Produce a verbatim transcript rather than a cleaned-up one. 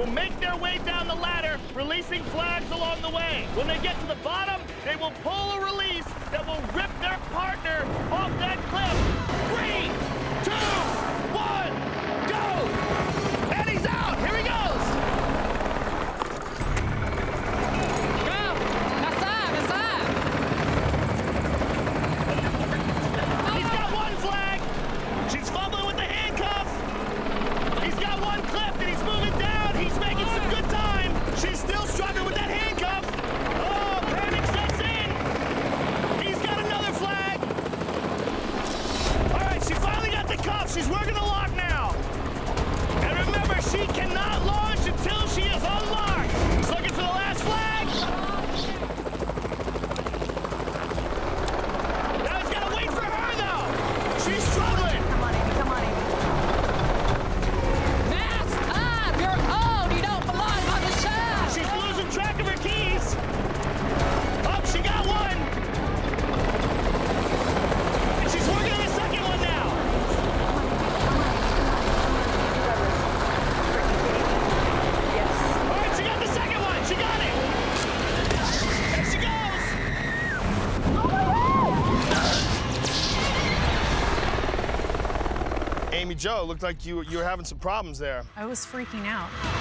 will make their way down the ladder, releasing flags along the way. When they get to the bottom, they will pull a release that will rip their partner off that cliff. Three, two, one, go! And he's out! Here he goes! She's working the lock now. And remember, she cannot launch until she is unlocked. She's looking for the last flag. Now he's got to wait for her, though. She's struggling. Come on, Amy. Come on, Amy. Mask up. You're old. You don't belong on the shop. She's losing track of her keys. Oh, she got one. And she's working on the second one now. Amy Jo, it looked like you, you were having some problems there. I was freaking out.